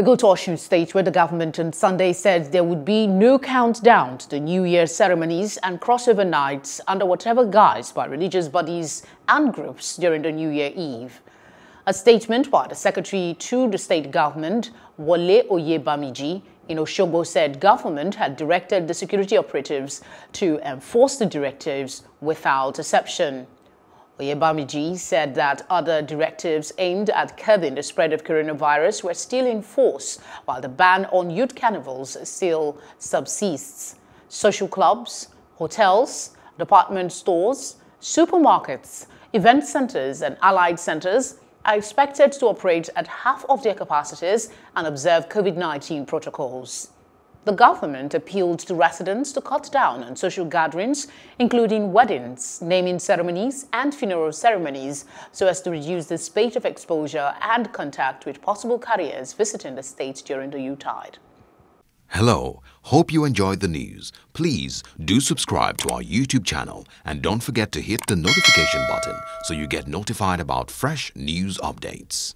We go to Osun State, where the government on Sunday said there would be no countdown to the New Year ceremonies and crossover nights under whatever guise by religious bodies and groups during the New Year Eve. A statement by the secretary to the state government, Wale Oyebamiji, in Oshogbo said government had directed the security operatives to enforce the directives without exception. Oyebamiji said that other directives aimed at curbing the spread of coronavirus were still in force, while the ban on youth carnivals still subsists. Social clubs, hotels, department stores, supermarkets, event centers and allied centers are expected to operate at half of their capacities and observe COVID-19 protocols. The government appealed to residents to cut down on social gatherings, including weddings, naming ceremonies and funeral ceremonies, so as to reduce the spate of exposure and contact with possible carriers visiting the state during the U-tide. Hello, hope you enjoyed the news. Please do subscribe to our YouTube channel and don't forget to hit the notification button so you get notified about fresh news updates.